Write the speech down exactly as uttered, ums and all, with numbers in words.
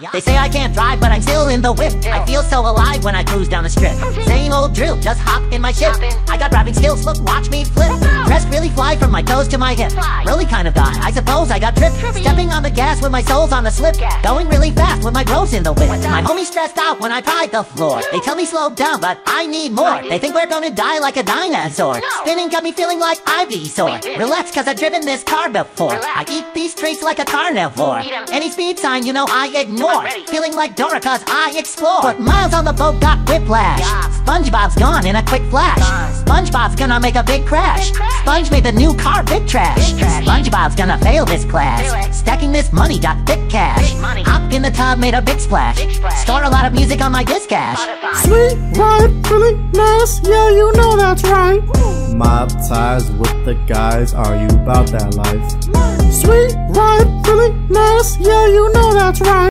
yeah. They say I can't drive, but I'm still in the whip. yeah. I feel so alive when I cruise down the strip. Same old drill, just hop in my ship. I got rapping skills, look, watch me flip. Dressed really fly from my toes to my hips. Fly. Really kind of guy, I suppose I got tripped. Trippy. Stepping on the gas when my soul's on the slip. yeah. Going really fast when my bro's in the whip. My homie's stressed out when I pride the floor. They tell me slow down, but I need more. They think we're gonna die like a dinosaur. no. Spinning got me feeling like Ivysaur. Relax, cause I've driven this car before. Relax. I eat these treats like a carnivore. Any speed sign, you know I ignore. Feeling like Dora cause I explore. But Miles on the boat got whiplash. yeah. SpongeBob's gone in a quick flash. uh. SpongeBob's gonna make a big crash. big crash Sponge made the new car big trash, big trash. SpongeBob's gonna fail this class. Stacking this money got thick cash. Hopped in the tub, made a big splash, big splash. Store a lot of music on my disc cash. Sweet, right, really nice. Yeah, you know that's right. Ooh. Mob ties with the guys. Are you about that life? Sweet, right, really nice. Yeah, you know that's right.